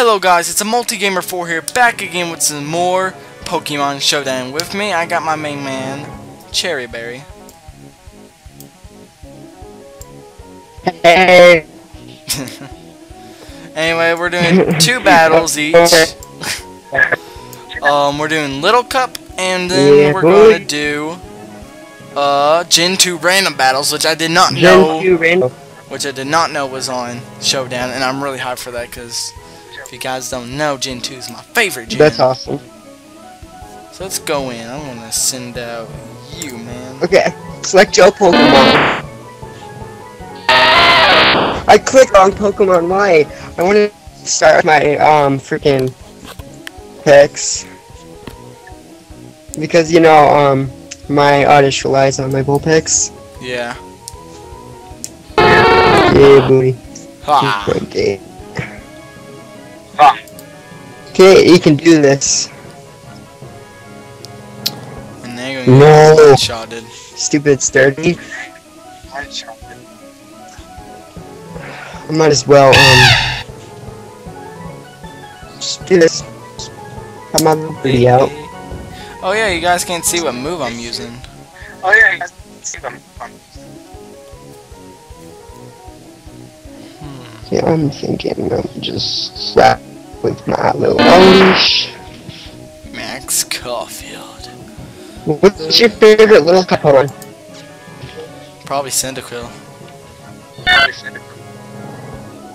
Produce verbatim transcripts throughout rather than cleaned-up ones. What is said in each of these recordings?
Hello guys, it's a Multigamer four here, back again with some more Pokemon Showdown. With me, I got my main man, Cherry Berry. Hey! Anyway, we're doing two battles each. um, we're doing Little Cup, and then yeah, we're boy. gonna do uh, Gen two random battles, which I did not know. Gen two random. Which I did not know was on Showdown, and I'm really hyped for that because. If you guys don't know, Gen two is my favorite gen. That's awesome. So let's go in. I'm gonna send out you, man. Okay. Select your Pokemon. I clicked on Pokemon Light. I wanna start with my um freaking picks. Because you know, um my Oddish relies on my bull picks. Yeah. Yeah, booty. Ah. Good game. Okay, you can do this. And they're gonna no. get headshotted. Stupid sturdy. I might as well um just do this. Come my little booty out. Oh yeah, you guys can't see what move I'm using. Oh yeah, you guys can't see what move I'm using. Yeah, I'm thinking I'm just slap. With my little Oddish. Max Caulfield. What's your favorite little cup on? Probably Cyndaquil. Probably Cyndaquil.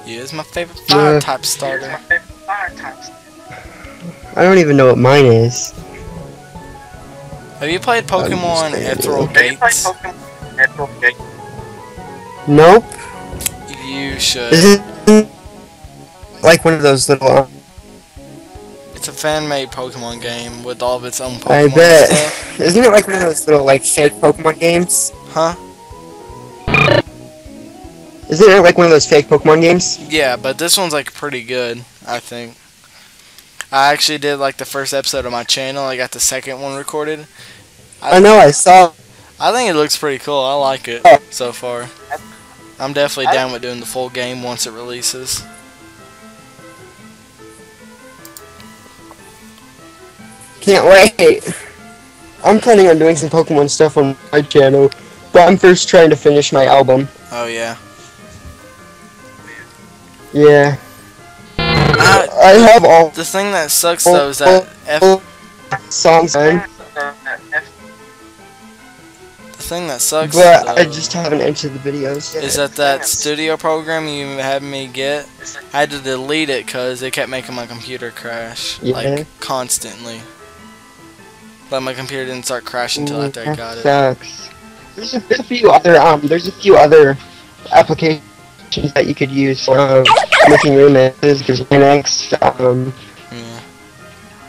Yeah, it's my favorite fire uh, type starter. My favorite fire type starter. I don't even know what mine is. Have you played Pokemon Ethereal Gate? Pokemon Gate? Nope. You should. Like one of those little. Um, it's a fan-made Pokemon game with all of its own Pokemon. I bet. Stuff. Isn't it like one of those little like fake Pokemon games? Huh? Isn't it like one of those fake Pokemon games? Yeah, but this one's like pretty good, I think. I actually did like the first episode of my channel. I got the second one recorded. I, I know. I saw. I think it looks pretty cool. I like it oh. so far. I'm definitely I, down with doing the full game once it releases. Can't wait! I'm planning on doing some Pokemon stuff on my channel, but I'm first trying to finish my album. Oh yeah. Yeah. I, I have all. The thing that sucks though is that F songs. The thing that sucks. But though, I just haven't entered the videos yet. Is that that studio program you had me get? I had to delete it because it kept making my computer crash yeah. like constantly. But my computer didn't start crashing until after I got it. Sucks. There's a, there's a few other um there's a few other applications that you could use for uh, making remixes. There's Linux. Um, yeah.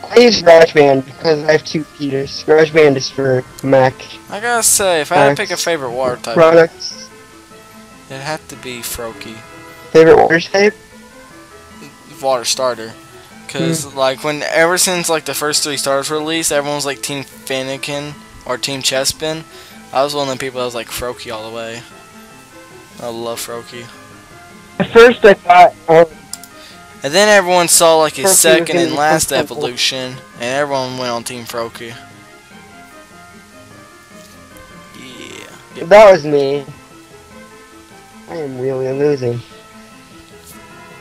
I use GarageBand because I have two computers. GarageBand is for Mac. I gotta say, if Mac, I had to pick a favorite water type, products, it'd have to be Froakie. Favorite water type? Water starter. Cause mm. like when ever since like the first three stars were released, everyone was like Team Finnegan or Team Chespin. I was one of the people that was like Froakie all the way. I love Froakie. At first I thought, um, and then everyone saw like his Froakie second and last evolution, and everyone went on Team Froakie. Yeah. Yep. That was me. I am really losing.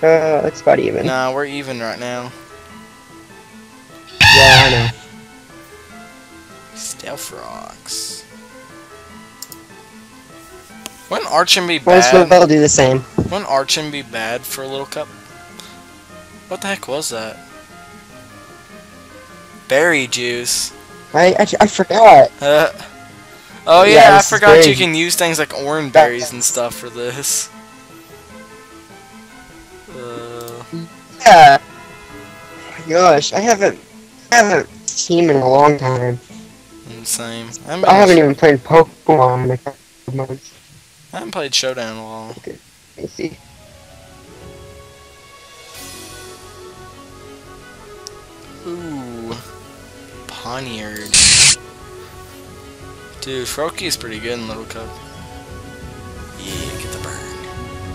Uh, it's about even. Nah, we're even right now. Yeah, I know. Stealth rocks. Wouldn't Archon be bad? Well, they'll do the same. Wouldn't Archon be bad for a little cup? What the heck was that? Berry juice. I I, I forgot. Uh, oh yeah, yeah I forgot very... you can use things like orange berries and stuff for this. Yeah. Oh my gosh, I haven't, I haven't seen him in a long time. Same. I, I haven't even played Pokemon in a couple of months. I haven't played Showdown in a while. Okay, let me see. Ooh, Pawniard. Dude, Froakie's pretty good in Little Cup. Yeah, get the bird.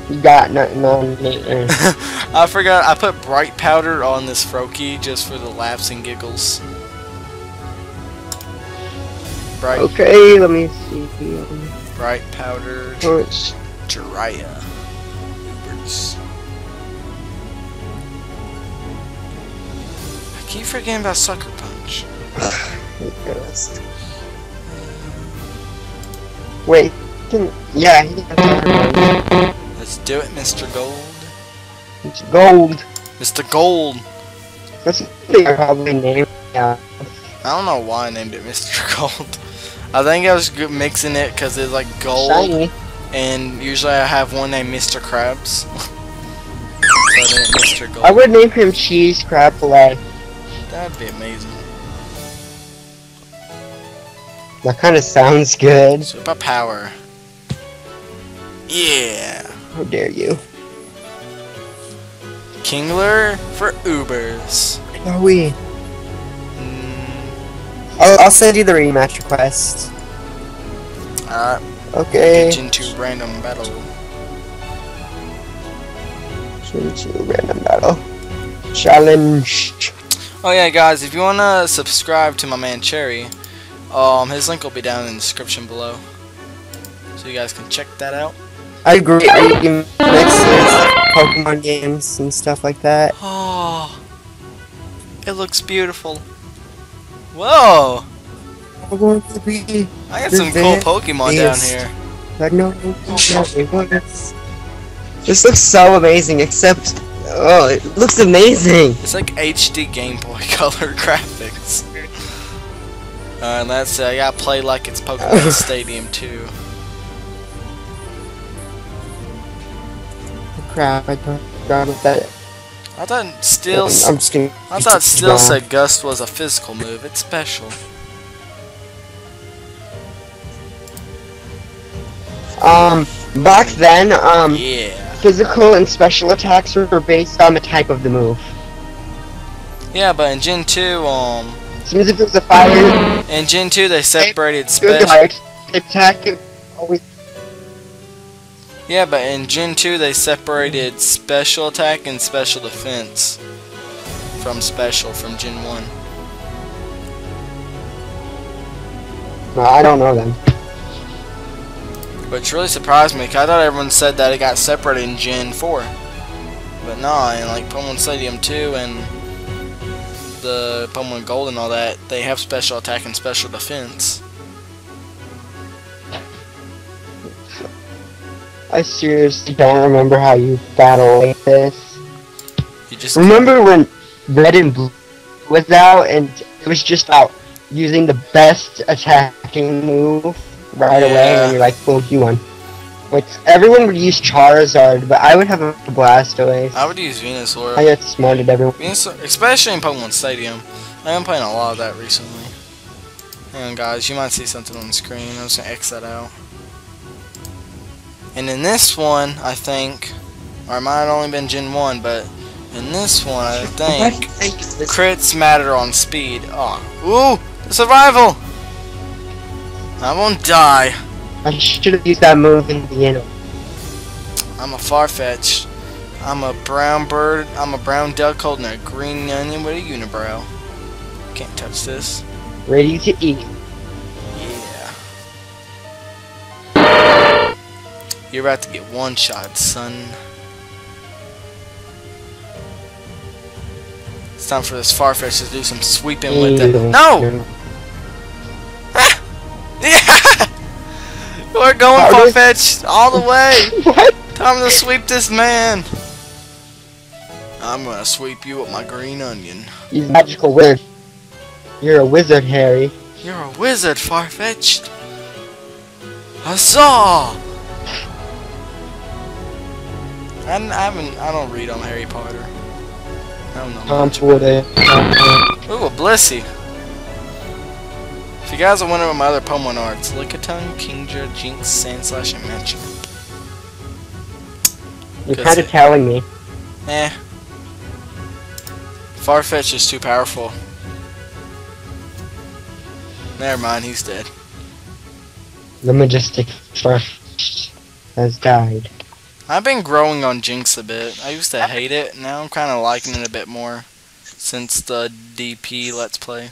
You got nothing on me. I forgot I put bright powder on this Froakie just for the laughs and giggles. Bright. Okay, let me see. Bright powder. Torch. Jiraiya. I keep forgetting about Sucker Punch. Wait. Can, yeah. He can. Let's do it, Mister Gold. It's Gold. Mister Gold. That's probably named. Yeah. I don't know why I named it Mister Gold. I think I was mixing it because it's like gold, shiny. And usually I have one named Mister Krabs. So Mister Gold. I would name him Cheese Crab Filet. That'd be amazing. That kind of sounds good. Superpower. Yeah. How dare you? Kingler for Ubers. Are we? I'll, I'll send you the rematch request. Alright. Okay. Get into random battle. Get into random battle. Challenge. Oh yeah, guys, if you wanna subscribe to my man Cherry, um, his link will be down in the description below, so you guys can check that out. I greatly mix Pokemon games and stuff like that. Oh, it looks beautiful. Whoa! I got some cool Pokemon down here. Like, no, no, no, no. This looks so amazing, except... Oh, it looks amazing! It's like H D Game Boy Color graphics. Uh, and that's... Uh, I gotta play like it's Pokemon Stadium too. Crap, I forgot about that. I thought still I'm just kidding. I thought still said gust was a physical move. It's special. Um, back then, um, yeah. Physical and special attacks were based on the type of the move. Yeah, but in Gen two, um, as soon as it was a fire. In Gen two, they separated special attack. Always. Yeah, but in Gen two they separated special attack and special defense from special from Gen one. Well, I don't know then. Which really surprised me, because I thought everyone said that it got separated in Gen four. But nah, and like Pokemon Stadium two and the Pokemon Gold and all that, they have special attack and special defense. I seriously don't remember how you battle like this. You just remember when Red and Blue was out and it was just about using the best attacking move right yeah. away, and you're like, boom, you won. Like, everyone would use Charizard, but I would have a Blastoise. I would use Venusaur. I got smarted everyone. Venusaur, especially in Pokemon Stadium. I've been playing a lot of that recently. Hang on, guys, you might see something on the screen. I'm just gonna X that out. And in this one, I think, or it might have only been Gen one, but in this one, I think, crits matter on speed. Oh, ooh, survival! I won't die. I should have used that move in the end. I'm a Farfetch'd. I'm a brown bird. I'm a brown duck holding a green onion with a unibrow. Can't touch this. Ready to eat. You're about to get one shot, son. It's time for this Farfetch'd to do some sweeping mm-hmm. with it. No! Ah! Yeah! We're going Farfetch'd all the way! What? Time to sweep this man! I'm gonna sweep you with my green onion. You magical wizard. You're a wizard, Harry. You're a wizard, Farfetch'd. Huzzah! I haven't. I don't read on Harry Potter. I don't know. I'm Twitter. Ooh, a Blissey. If you guys are wondering what my other Pokemon are, it's Lickitung, Kingdra, Jynx, Sandslash, and Smoochum. You're kind of telling me. Eh. Farfetch'd is too powerful. Never mind, he's dead. The majestic Farfetch'd has died. I've been growing on Jynx a bit. I used to hate it, now I'm kind of liking it a bit more since the D P Let's Play.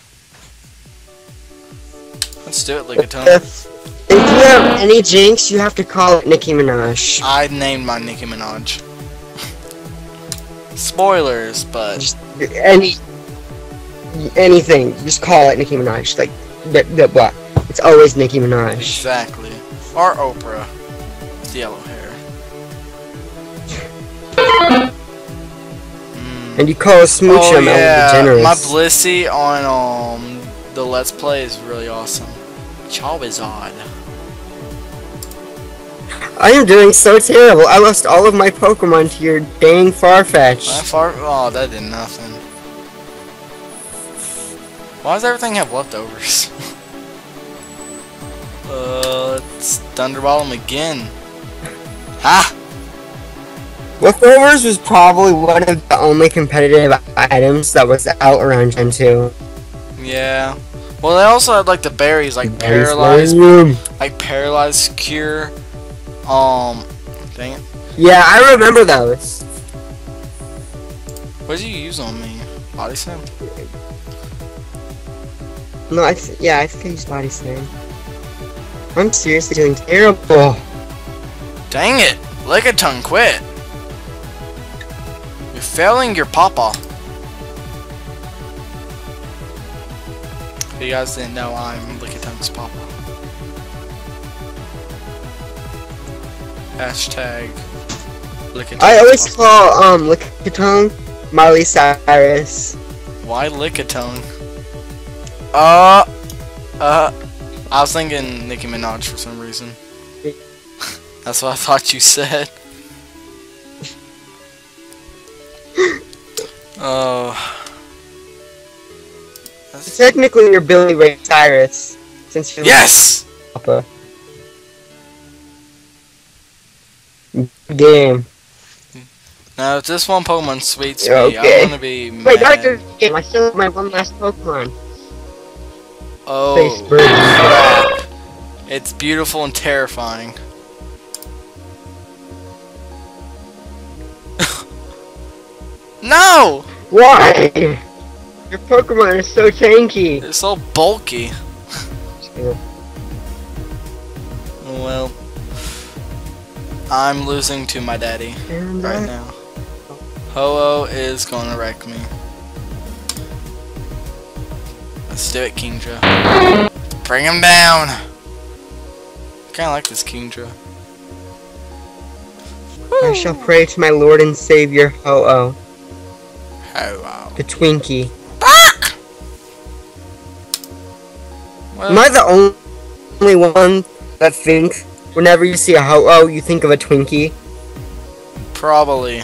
Let's do it, Lickitung. If, if you have any Jynx, you have to call it Nicki Minaj. I named my Nicki Minaj. Spoilers, but... Just, any... Anything. Just call it Nicki Minaj. Like, that, that, blah. It's always Nicki Minaj. Exactly. Or Oprah. With yellow hair. mm. And you call a Smoochum oh, yeah. generous. My Blissey on, um... the Let's Play is really awesome. Charizard. I am doing so terrible. I lost all of my Pokemon to your dang Farfetch'd. My far oh, that did nothing. Why does everything have leftovers? uh, let's Thunderball him again. Ah! Leftovers was probably one of the only competitive items that was out around Gen two. Yeah. Well, they also had like the berries, like paralyzed, like paralyzed cure. Um, dang it. Yeah, I remember those. What did you use on me? Body slam? No, I th yeah, I think I used body slam. I'm seriously doing terrible. Dang it, Lickitung, quit. You're failing your papa. If you guys didn't know, I'm Lickitung's papa. Hashtag Lickitung. I always papa. call um Lickitung Miley Cyrus. Why Lickitung? Uh, uh, I was thinking Nicki Minaj for some reason. That's what I thought you said. Oh. Technically, you're Billy Ray Cyrus, since you yes, Papa. Game. Now, if this one Pokemon sweets okay. me, I'm gonna be mad. Wait, Doctor Game, I still have my one last Pokemon. Oh, crap. It's beautiful and terrifying. No. Why? Your Pokemon is so tanky. It's so bulky. Well, I'm losing to my daddy and right I... now. Ho-Oh is gonna wreck me. Let's do it, Kingdra. Bring him down. I kinda like this Kingdra. I shall pray to my Lord and Savior, Ho-Oh. Ho-Oh. The Twinkie. Well, am I the only one that thinks whenever you see a Ho-Oh, you think of a Twinkie? Probably.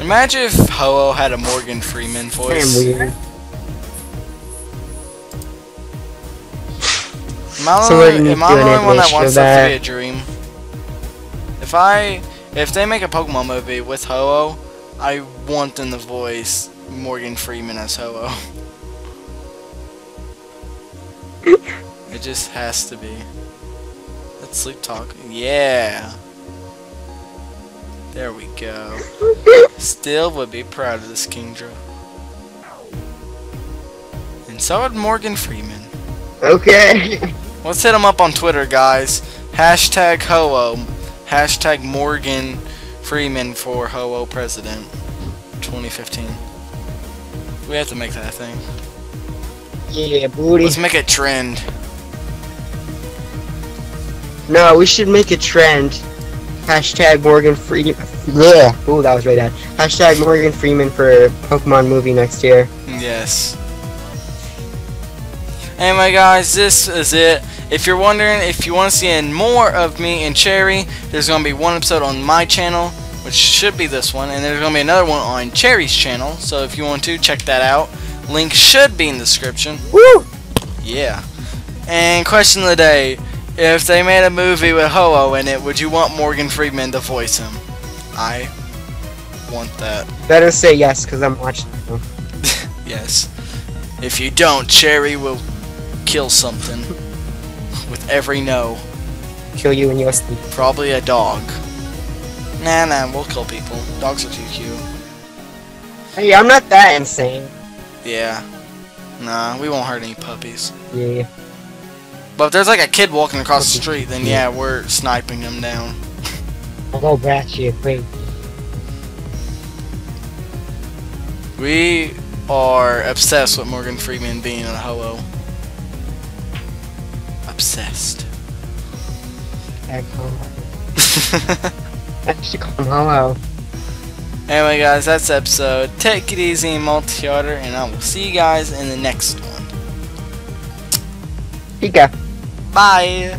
Imagine if Ho-Oh had a Morgan Freeman voice. Damn weird. Am I so only, am I the only one that wants that to be a dream? If I, if they make a Pokemon movie with Ho-Oh, I want them to voice Morgan Freeman as Ho-Oh. It just has to be. Let's sleep talk. Yeah. There we go. Still would be proud of this Kingdra. And so would Morgan Freeman. Okay. Let's hit him up on Twitter, guys. Hashtag Ho-Oh. Hashtag Morgan Freeman for Ho-Oh President twenty fifteen. We have to make that thing. Yeah, booty. Let's make a trend. No, we should make a trend. Hashtag Morgan Freeman. Yeah. Ooh, that was right down. Hashtag Morgan Freeman for Pokemon movie next year. Yes. Anyway, guys, this is it. If you're wondering if you want to see more of me and Cherry, there's going to be one episode on my channel, which should be this one, and there's going to be another one on Cherry's channel, so if you want to, check that out. Link should be in the description. Woo! Yeah. And question of the day. If they made a movie with Ho-Oh in it, would you want Morgan Freeman to voice him? I want that. Better say yes, because I'm watching them. Yes. If you don't, Cherry will kill something with every no. kill you in your sleep. Probably a dog. Nah, nah, we'll kill people. Dogs are too cute. Hey, I'm not that insane. Yeah. Nah, we won't hurt any puppies. Yeah. But if there's like a kid walking across the street, then yeah, we're sniping them down. I'll go back to you, please. We are obsessed with Morgan Freeman being in a Ho-Oh. Obsessed. I should call him Ho-Oh. Anyway, guys, that's the episode. Take it easy, Multi-Yarder, and I will see you guys in the next one. Pika. Bye.